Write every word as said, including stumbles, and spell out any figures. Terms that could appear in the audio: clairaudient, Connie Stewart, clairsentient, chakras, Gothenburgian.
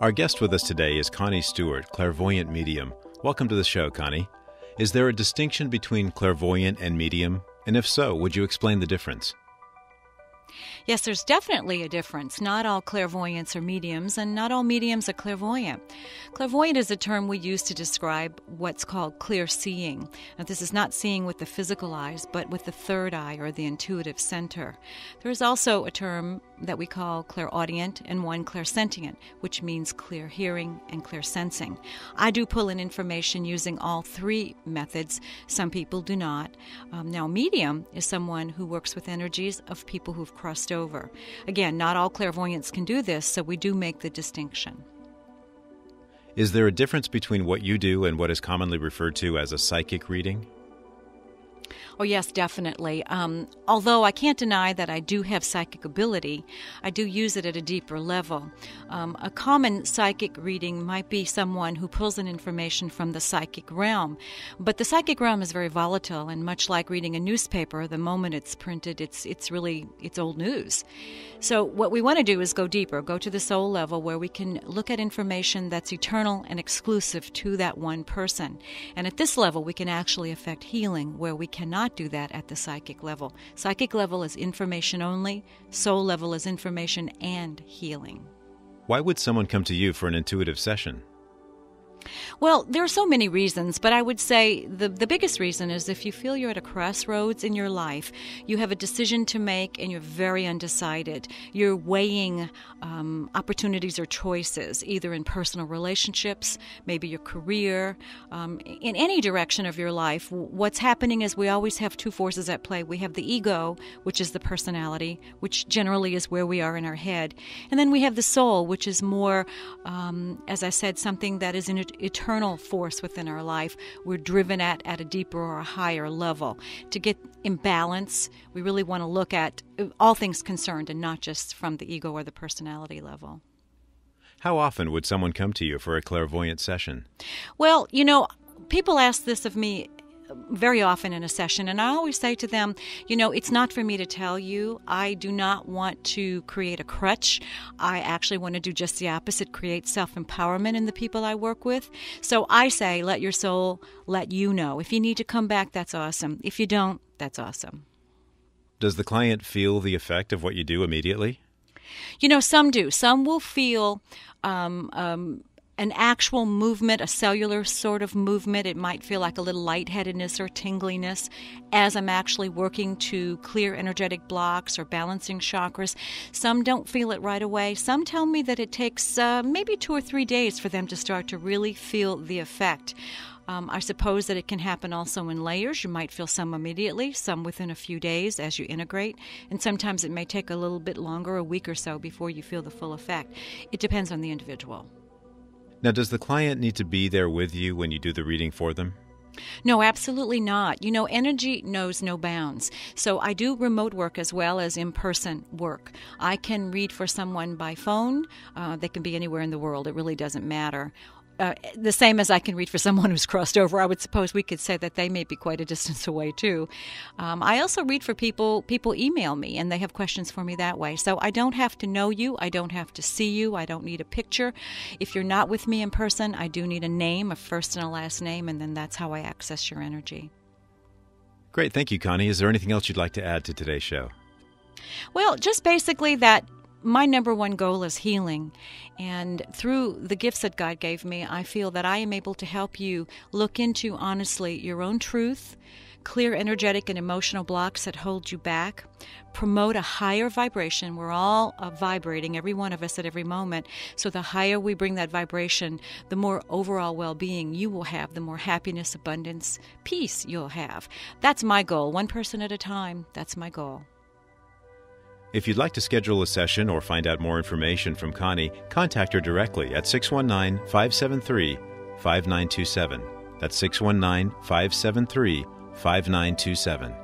Our guest with us today is Connie Stewart, clairvoyant medium. Welcome to the show, Connie. Is there a distinction between clairvoyant and medium? And if so, would you explain the difference? Yes, there's definitely a difference. Not all clairvoyants are mediums, and not all mediums are clairvoyant. Clairvoyant is a term we use to describe what's called clear seeing. Now, this is not seeing with the physical eyes, but with the third eye or the intuitive center. There is also a term that we call clairaudient and one clairsentient, which means clear hearing and clear sensing. I do pull in information using all three methods. Some people do not. Um, now, medium is someone who works with energies of people who've crossed over. Again, not all clairvoyants can do this, so we do make the distinction. Is there a difference between what you do and what is commonly referred to as a psychic reading? Oh, yes, definitely. Um, although I can't deny that I do have psychic ability, I do use it at a deeper level. Um, a common psychic reading might be someone who pulls in information from the psychic realm. But the psychic realm is very volatile, and much like reading a newspaper, the moment it's printed, it's, it's really it's old news. So what we want to do is go deeper, go to the soul level where we can look at information that's eternal and exclusive to that one person. And at this level, we can actually affect healing where we cannot do that at the psychic level. Psychic level is information only. Soul level is information and healing. Why would someone come to you for an intuitive session? Well, there are so many reasons, but I would say the, the biggest reason is if you feel you're at a crossroads in your life, you have a decision to make and you're very undecided. You're weighing um, opportunities or choices, either in personal relationships, maybe your career, um, in any direction of your life. What's happening is we always have two forces at play. We have the ego, which is the personality, which generally is where we are in our head. And then we have the soul, which is more, um, as I said, something that is in a eternal force within our life. We're driven at at a deeper or a higher level. To get in balance, we really want to look at all things concerned and not just from the ego or the personality level. How often would someone come to you for a clairvoyant session? Well, you know, people ask this of me very often in a session, and I always say to them, you know, it's not for me to tell you. I do not want to create a crutch. I actually want to do just the opposite, create self-empowerment in the people I work with. So I say, let your soul let you know. If you need to come back, that's awesome. If you don't, that's awesome. Does the client feel the effect of what you do immediately? You know, some do. Some will feel um, um, an actual movement, a cellular sort of movement. It might feel like a little lightheadedness or tingliness as I'm actually working to clear energetic blocks or balancing chakras. Some don't feel it right away. Some tell me that it takes uh, maybe two or three days for them to start to really feel the effect. Um, I suppose that it can happen also in layers. You might feel some immediately, some within a few days as you integrate, and sometimes it may take a little bit longer, a week or so, before you feel the full effect. It depends on the individual. Now, does the client need to be there with you when you do the reading for them? No, absolutely not. You know, energy knows no bounds. So I do remote work as well as in-person work. I can read for someone by phone. Uh, they can be anywhere in the world. It really doesn't matter. Uh, the same as I can read for someone who's crossed over. I would suppose we could say that they may be quite a distance away too. Um, I also read for people. People email me and they have questions for me that way. So I don't have to know you. I don't have to see you. I don't need a picture. If you're not with me in person, I do need a name, a first and a last name, and then that's how I access your energy. Great. Thank you, Connie. Is there anything else you'd like to add to today's show? Well, just basically that my number one goal is healing, and through the gifts that God gave me, I feel that I am able to help you look into, honestly, your own truth, clear energetic and emotional blocks that hold you back, promote a higher vibration. We're all uh, vibrating, every one of us at every moment, so the higher we bring that vibration, the more overall well-being you will have, the more happiness, abundance, peace you'll have. That's my goal, one person at a time. That's my goal. If you'd like to schedule a session or find out more information from Connie, contact her directly at six one nine, five seven three, five nine two seven. That's six one nine, five seven three, five nine two seven.